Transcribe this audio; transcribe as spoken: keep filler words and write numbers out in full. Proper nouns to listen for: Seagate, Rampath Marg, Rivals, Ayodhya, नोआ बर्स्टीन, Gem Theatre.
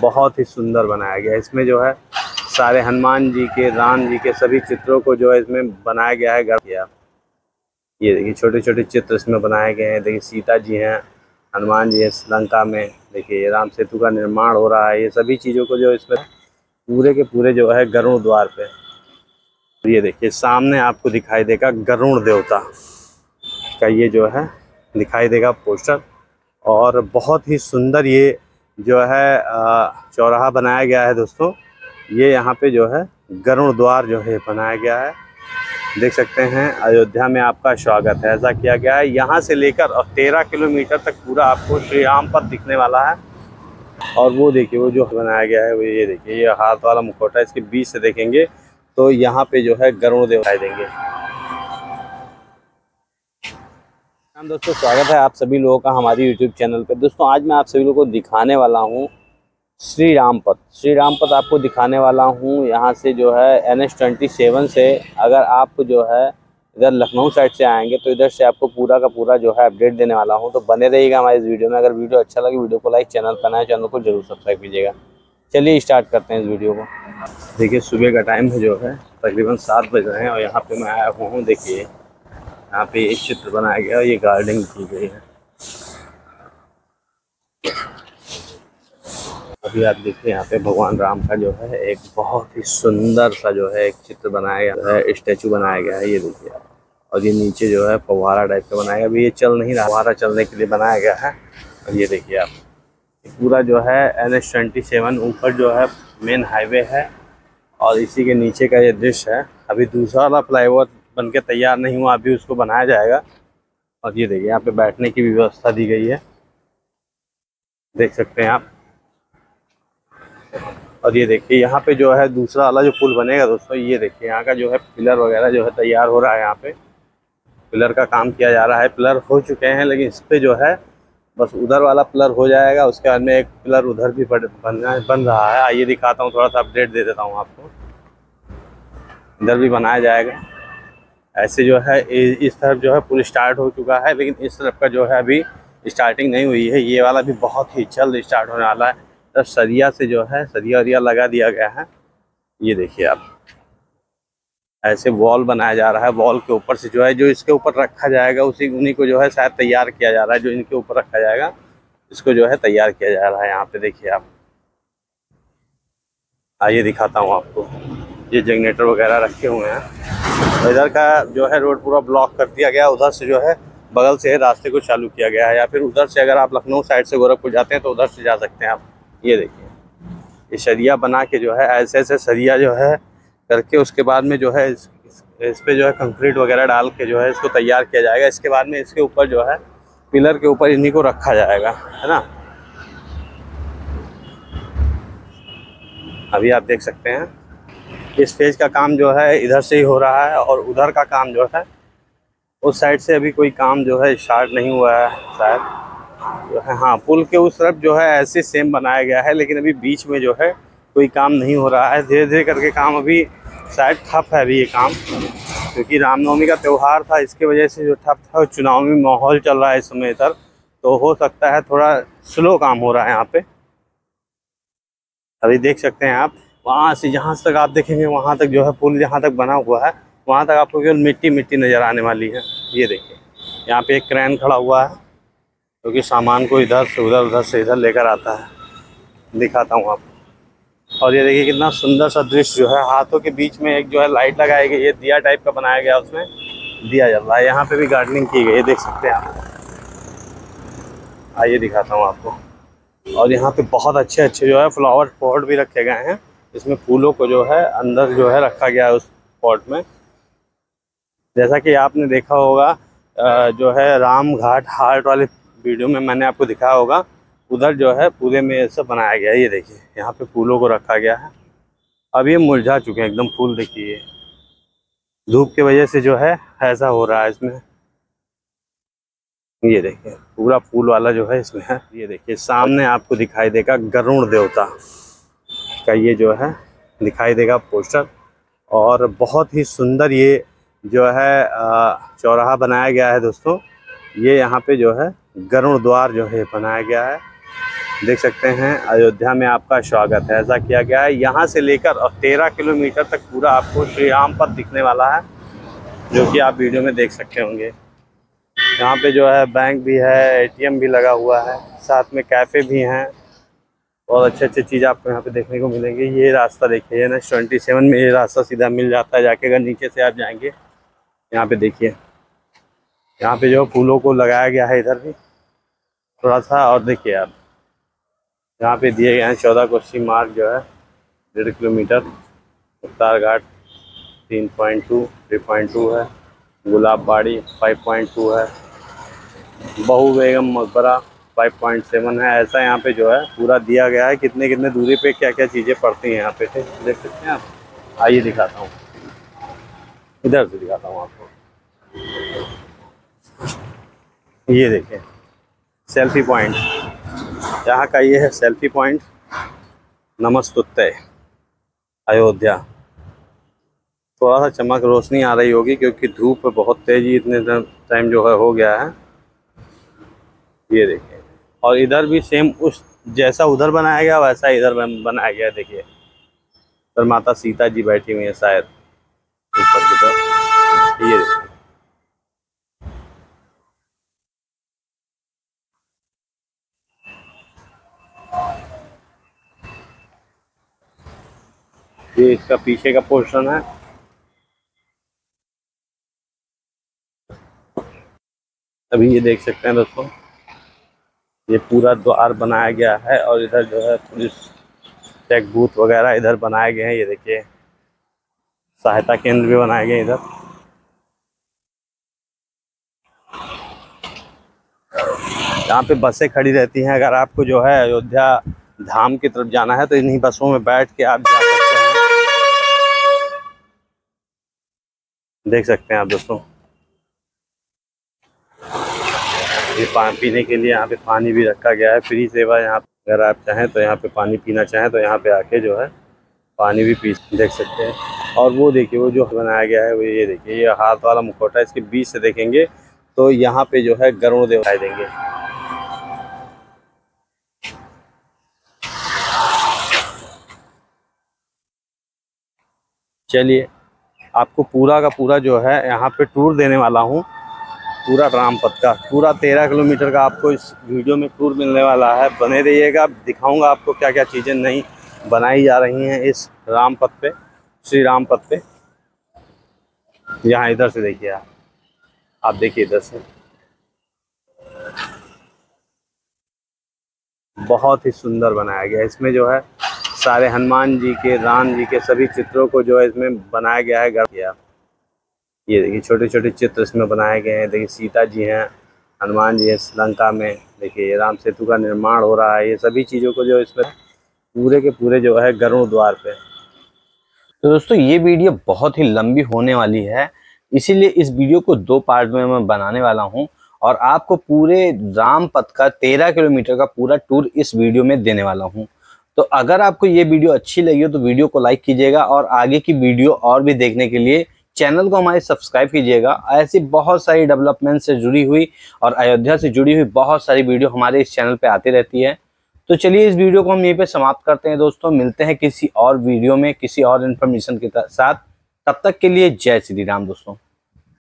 बहुत ही सुंदर बनाया गया है। इसमें जो है सारे हनुमान जी के, राम जी के सभी चित्रों को जो है इसमें बनाया गया है। गया ये देखिए छोटे छोटे चित्र इसमें बनाए गए हैं। देखिए सीता जी हैं, हनुमान जी हैं लंका में, देखिए राम सेतु का निर्माण हो रहा है। ये सभी चीज़ों को जो इसमें पूरे के पूरे जो है गरुड़ द्वार पे, ये देखिए सामने आपको दिखाई देगा गरुड़ देवता का ये जो है दिखाई देगा पोस्टर। और बहुत ही सुंदर ये जो है चौराहा बनाया गया है दोस्तों। ये यहाँ पे जो है गरुड़ द्वार जो है बनाया गया है, देख सकते हैं। अयोध्या में आपका स्वागत है ऐसा किया गया है। यहाँ से लेकर और तेरह किलोमीटर तक पूरा आपको श्री रामपथ दिखने वाला है। और वो देखिए वो जो बनाया गया है वो, ये देखिए ये हाथ वाला मुखौटा, इसके बीच से देखेंगे तो यहाँ पे जो है गरुड़ दिखाई देंगे। हम दोस्तों स्वागत है आप सभी लोगों का हमारे यूट्यूब चैनल पे। दोस्तों आज मैं आप सभी लोगों को दिखाने वाला हूँ श्री रामपथ। श्री रामपथ आपको दिखाने वाला हूँ। यहाँ से जो है एन एच ट्वेंटी सेवन से अगर आप जो है इधर लखनऊ साइड से आएंगे तो इधर से आपको पूरा का पूरा जो है अपडेट देने वाला हूँ। तो बने रहिएगा हमारे इस वीडियो में। अगर वीडियो अच्छा लगे वीडियो को लाइक, चैनल पर नए चैनल को जरूर सब्सक्राइब कीजिएगा। चलिए स्टार्ट करते हैं इस वीडियो को। देखिए सुबह का टाइम है जो है तकरीबन सात बज रहे हैं और यहाँ पे मैं आया हुआ हूँ। देखिए यहाँ पे एक चित्र बनाया गया और ये गार्डनिंग की गई है। अभी आप देखिए यहाँ पे भगवान राम का जो है एक बहुत ही सुंदर सा जो है एक चित्र बनाया गया है, स्टैचू बनाया गया है, ये देखिए। और ये नीचे जो है फव्वारा टाइप का बनाया गया। अभी ये चल नहीं रहा, फव्वारा चलने के लिए बनाया गया है। और ये देखिए आप पूरा जो है एन एच ट्वेंटी सेवन ऊपर जो है मेन हाईवे है और इसी के नीचे का ये दृश्य है। अभी दूसरा वाला फ्लाईओवर बन के तैयार नहीं हुआ, अभी उसको बनाया जाएगा। और ये देखिए यहाँ पे बैठने की व्यवस्था दी गई है, देख सकते हैं आप। और ये देखिए यहाँ पे जो है दूसरा वाला जो पुल बनेगा दोस्तों, ये देखिए यहाँ का जो है पिलर वगैरह जो है तैयार हो रहा है। यहाँ पे पिलर का काम किया जा रहा है, पिलर हो चुके हैं लेकिन इस पर जो है बस उधर वाला पिलर हो जाएगा, उसके बाद में एक पिलर उधर भी बन बन रहा है। आइए दिखाता हूँ, थोड़ा सा अपडेट दे देता हूँ आपको। इधर भी बनाया जाएगा ऐसे जो है। इस तरफ जो है पुल स्टार्ट हो चुका है लेकिन इस तरफ का जो है अभी स्टार्टिंग नहीं हुई है। ये वाला भी बहुत ही जल्द स्टार्ट होने वाला है। तो सरिया से जो है सरिया वरिया लगा दिया गया है। ये देखिए आप ऐसे वॉल बनाया जा रहा है। वॉल के ऊपर से जो है जो इसके ऊपर रखा जाएगा उसी उन्हीं को जो है शायद तैयार किया जा रहा है। जो इनके ऊपर रखा जाएगा इसको जो है तैयार किया जा रहा है। यहाँ पे देखिए आप, आइए दिखाता हूँ आपको। ये जनरेटर वगैरह रखे हुए हैं। इधर का जो है रोड पूरा ब्लॉक कर दिया गया, उधर से जो है बगल से रास्ते को चालू किया गया है। या फिर उधर से अगर आप लखनऊ साइड से गोरखपुर जाते हैं तो उधर से जा सकते हैं आप। ये देखिए ये सरिया बना के जो है ऐसे ऐसे सरिया जो है करके उसके बाद में जो है इस, इस, इस पे जो है कंक्रीट वगैरह डाल के जो है इसको तैयार किया जाएगा। इसके बाद में इसके ऊपर जो है पिलर के ऊपर इन्हीं को रखा जाएगा, है ना। अभी आप देख सकते हैं इस फेज का काम जो है इधर से ही हो रहा है और उधर का काम जो है उस साइड से अभी कोई काम जो है स्टार्ट नहीं हुआ है शायद जो है। हाँ, पुल के उस तरफ जो है ऐसे सेम बनाया गया है लेकिन अभी बीच में जो है कोई काम नहीं हो रहा है। धीरे धीरे करके काम अभी शायद ठप है अभी ये काम, क्योंकि रामनवमी का त्यौहार था इसके वजह से जो ठप था। चुनावी माहौल चल रहा है इस समय इधर, तो हो सकता है थोड़ा स्लो काम हो रहा है यहाँ पे। अभी देख सकते हैं आप वहाँ से, जहाँ तक आप देखेंगे वहाँ तक जो है पुल जहाँ तक बना हुआ है वहाँ तक आपको केवल मिट्टी मिट्टी नज़र आने वाली है। ये देखिए यहाँ पे एक क्रेन खड़ा हुआ है क्योंकि तो सामान को इधर से उधर उधर से इधर लेकर आता है, दिखाता हूँ आपको। और ये देखिए कितना सुंदर सा दृश्य जो है। हाथों के बीच में एक जो है लाइट लगाई गई है, दिया टाइप का बनाया गया, उसमें दिया जल रहा है। यहाँ पे भी गार्डनिंग की गई है, देख सकते हैं आप। आइए दिखाता हूँ आपको। और यहाँ पे बहुत अच्छे अच्छे जो है फ्लावर पॉट भी रखे गए हैं। इसमें फूलों को जो है अंदर जो है रखा गया है उस पॉट में। जैसा कि आपने देखा होगा जो है राम घाट हार्ट वाले वीडियो में मैंने आपको दिखाया होगा, उधर जो है पूरे में ऐसा बनाया गया है। ये देखिए यहाँ पे फूलों को रखा गया है। अब ये मुरझा चुके हैं एकदम फूल, देखिए धूप की वजह से जो है ऐसा हो रहा है इसमें। ये देखिए पूरा फूल वाला जो है इसमें है। ये देखिए सामने आपको दिखाई देगा गरुड़ देवता का ये जो है दिखाई देगा पोस्टर। और बहुत ही सुंदर ये जो है चौराहा बनाया गया है दोस्तों। ये यहाँ पे जो है गरुड़ द्वार जो है बनाया गया है, देख सकते हैं अयोध्या में आपका स्वागत है। ऐसा किया गया है यहाँ से लेकर और तेरह किलोमीटर तक पूरा आपको श्री रामपथ दिखने वाला है, जो कि आप वीडियो में देख सकते होंगे। यहाँ पे जो है बैंक भी है, एटीएम भी लगा हुआ है, साथ में कैफ़े भी हैं और अच्छे अच्छे चीज़ आपको यहाँ पे देखने को मिलेंगी। ये रास्ता देखिए ना, ट्वेंटी सेवन में ये रास्ता सीधा मिल जाता है जाके। अगर नीचे से आप जाएंगे यहाँ पे देखिए, यहाँ पे जो फूलों को लगाया गया है इधर भी थोड़ा सा। और देखिए आप यहाँ पे दिए गए हैं चौदह कोसी मार्ग जो है डेढ़ किलोमीटर, मुख्तार घाट तीन point two three point two है, गुलाब बाड़ी फाइव पॉइंट टू है, बहू बेगम मकबरा फाइव पॉइंट सेवन है। ऐसा यहाँ पे जो है पूरा दिया गया है कितने कितने दूरी पे क्या क्या चीज़ें पड़ती हैं यहाँ पे, देख सकते हैं आप। आइए दिखाता हूँ, इधर से दिखाता हूँ आपको। ये देखें सेल्फी पॉइंट, यहाँ का ये है सेल्फी पॉइंट। नमस्तुते अयोध्या। थोड़ा सा चमक रोशनी आ रही होगी क्योंकि धूप बहुत तेज़ी इतने टाइम जो है हो गया है। ये देखिए, और इधर भी सेम उस जैसा उधर बनाया गया वैसा इधर बनाया गया। देखिए इधर माता सीता जी बैठी हुई है शायद ऊपर की तरफ। ये देखिए ये इसका पीछे का पोर्शन है। अभी ये देख सकते हैं दोस्तों, ये पूरा द्वार बनाया गया है और इधर जो है पुलिस चेक बूथ वगैरह इधर बनाए गए हैं। ये देखिए सहायता केंद्र भी बनाए गए इधर। यहाँ पे बसें खड़ी रहती हैं, अगर आपको जो है अयोध्या धाम की तरफ जाना है तो इन्हीं बसों में बैठ के आप जा सकते हैं। देख सकते हैं आप दोस्तों, ये पानी पीने के लिए यहाँ पे पानी भी रखा गया है, फ्री सेवा। यहाँ पे अगर आप चाहें तो यहाँ पे पानी पीना चाहें तो यहाँ पे आके जो है पानी भी पी देख सकते हैं। और वो देखिए वो जो बनाया गया है वो, ये देखिए ये हाथ वाला मुखौटा, इसके बीच से देखेंगे तो यहाँ पे जो है गरुड़ देव दिखाई देंगे। चलिए आपको पूरा का पूरा जो है यहाँ पे टूर देने वाला हूँ, पूरा रामपथ का, पूरा तेरह किलोमीटर का आपको इस वीडियो में टूर मिलने वाला है। बने रहिएगा, दिखाऊंगा आपको क्या क्या चीज़ें नई बनाई जा रही हैं इस रामपथ पे, श्री रामपथ पे। यहाँ इधर से देखिए आप, आप देखिए इधर से, बहुत ही सुंदर बनाया गया। इसमें जो है सारे हनुमान जी के, राम जी के सभी चित्रों को जो है इसमें बनाया गया है। गढ़ ये देखिए छोटे छोटे चित्र इसमें बनाए गए हैं। देखिए सीता जी हैं, हनुमान जी हैं लंका में, देखिए ये राम सेतु का निर्माण हो रहा है। ये सभी चीज़ों को जो इसमें पूरे के पूरे जो है गरुड़ द्वार पे। तो दोस्तों ये वीडियो बहुत ही लंबी होने वाली है, इसीलिए इस वीडियो को दो पार्ट में मैं बनाने वाला हूँ और आपको पूरे रामपथ का तेरह किलोमीटर का पूरा टूर इस वीडियो में देने वाला हूँ। तो अगर आपको ये वीडियो अच्छी लगी हो तो वीडियो को लाइक कीजिएगा और आगे की वीडियो और भी देखने के लिए चैनल को हमारे सब्सक्राइब कीजिएगा। ऐसी बहुत सारी डेवलपमेंट से जुड़ी हुई और अयोध्या से जुड़ी हुई बहुत सारी वीडियो हमारे इस चैनल पे आती रहती है। तो चलिए इस वीडियो को हम यहीं पे समाप्त करते हैं दोस्तों। मिलते हैं किसी और वीडियो में किसी और इन्फॉर्मेशन के साथ, तब तक के लिए जय श्री राम दोस्तों।